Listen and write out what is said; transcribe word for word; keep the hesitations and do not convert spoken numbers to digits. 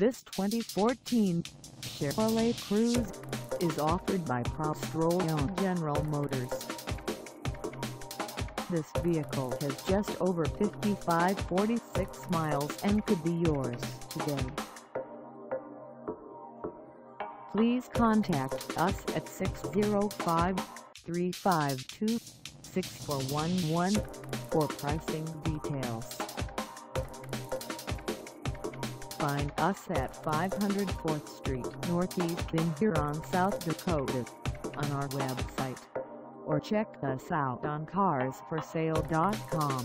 This twenty fourteen Chevrolet Cruze is offered by Prostrollo General Motors. This vehicle has just over fifty-five forty-six miles and could be yours today. Please contact us at six zero five, three five two, six four one one for pricing details. Find us at five hundred fourth Street Northeast in Huron, South Dakota, on our website, or check us out on cars for sale dot com.